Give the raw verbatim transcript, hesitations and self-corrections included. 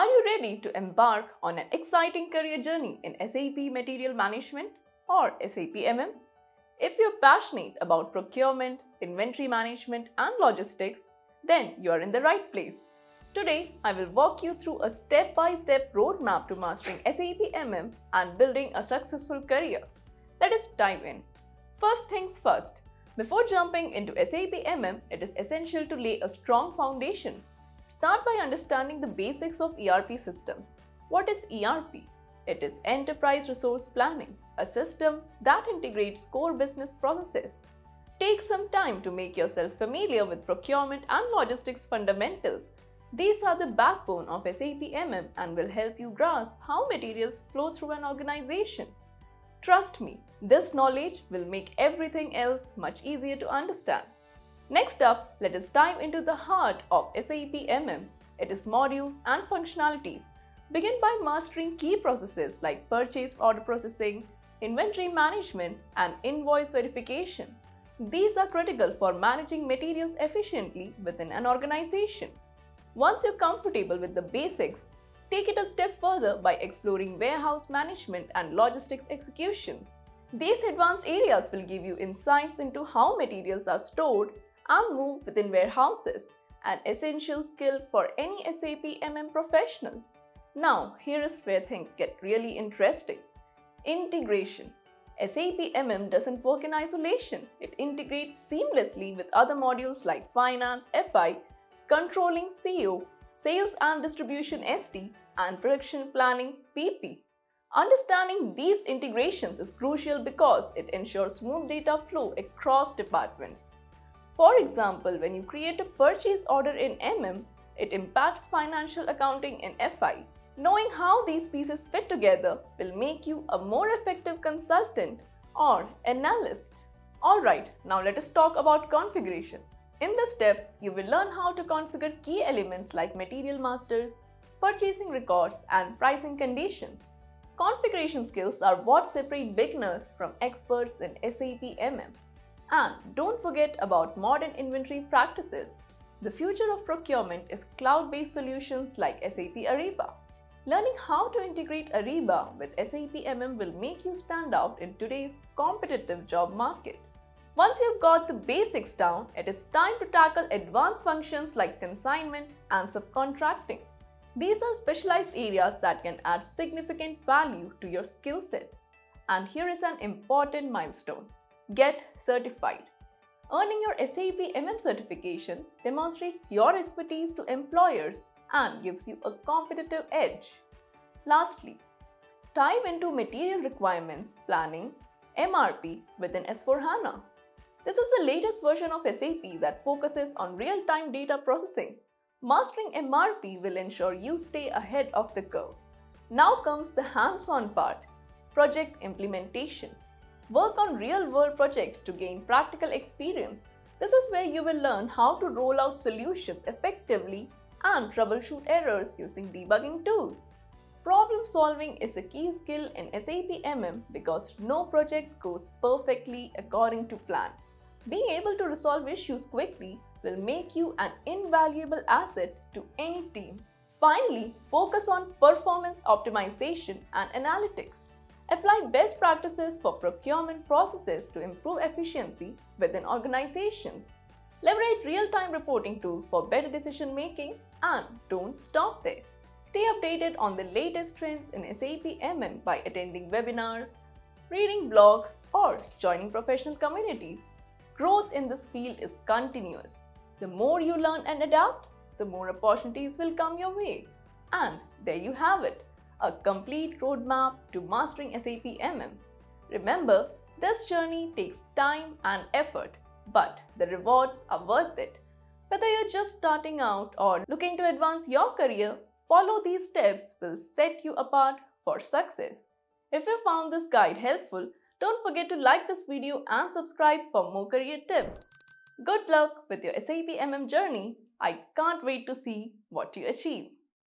Are you ready to embark on an exciting career journey in S A P Material Management or S A P M M? If you're passionate about procurement, inventory management and logistics, then you are in the right place. Today, I will walk you through a step-by-step roadmap to mastering S A P M M and building a successful career. Let us dive in. First things first, before jumping into S A P M M, it is essential to lay a strong foundation. Start by understanding the basics of E R P systems. What is E R P? It is Enterprise Resource Planning, a system that integrates core business processes. Take some time to make yourself familiar with procurement and logistics fundamentals. These are the backbone of S A P M M and will help you grasp how materials flow through an organization. Trust me, this knowledge will make everything else much easier to understand. Next up, let us dive into the heart of S A P M M. It is modules and functionalities. Begin by mastering key processes like purchase order processing, inventory management, and invoice verification. These are critical for managing materials efficiently within an organization. Once you're comfortable with the basics, take it a step further by exploring warehouse management and logistics executions. These advanced areas will give you insights into how materials are stored and moved within warehouses, an essential skill for any S A P M M professional. Now, here is where things get really interesting. Integration. S A P M M doesn't work in isolation. It integrates seamlessly with other modules like Finance, F I, Controlling, C O, Sales and Distribution, S D, and Production Planning, P P. Understanding these integrations is crucial because it ensures smooth data flow across departments. For example, when you create a purchase order in M M, it impacts financial accounting in F I. Knowing how these pieces fit together will make you a more effective consultant or analyst. Alright, now let us talk about configuration. In this step, you will learn how to configure key elements like material masters, purchasing records, and pricing conditions. Configuration skills are what separate beginners from experts in S A P M M. And don't forget about modern inventory practices. The future of procurement is cloud-based solutions like S A P Ariba. Learning how to integrate Ariba with S A P M M will make you stand out in today's competitive job market. Once you've got the basics down, it is time to tackle advanced functions like consignment and subcontracting. These are specialized areas that can add significant value to your skill set. And here is an important milestone. Get certified. Earning your S A P M M certification demonstrates your expertise to employers and gives you a competitive edge. Lastly, dive into material requirements planning, M R P, within S four HANA. This is the latest version of S A P that focuses on real-time data processing. Mastering M R P will ensure you stay ahead of the curve. Now comes the hands-on part, project implementation. Work on real-world projects to gain practical experience. This is where you will learn how to roll out solutions effectively and troubleshoot errors using debugging tools. Problem solving is a key skill in S A P M M because no project goes perfectly according to plan. Being able to resolve issues quickly will make you an invaluable asset to any team. Finally, focus on performance optimization and analytics. Apply best practices for procurement processes to improve efficiency within organizations. Leverage real-time reporting tools for better decision-making, and don't stop there. Stay updated on the latest trends in S A P M M by attending webinars, reading blogs, or joining professional communities. Growth in this field is continuous. The more you learn and adapt, the more opportunities will come your way. And there you have it, a complete roadmap to mastering S A P M M. Remember, this journey takes time and effort, but the rewards are worth it. Whether you're just starting out or looking to advance your career, follow these steps will set you apart for success. If you found this guide helpful, don't forget to like this video and subscribe for more career tips. Good luck with your S A P M M journey. I can't wait to see what you achieve.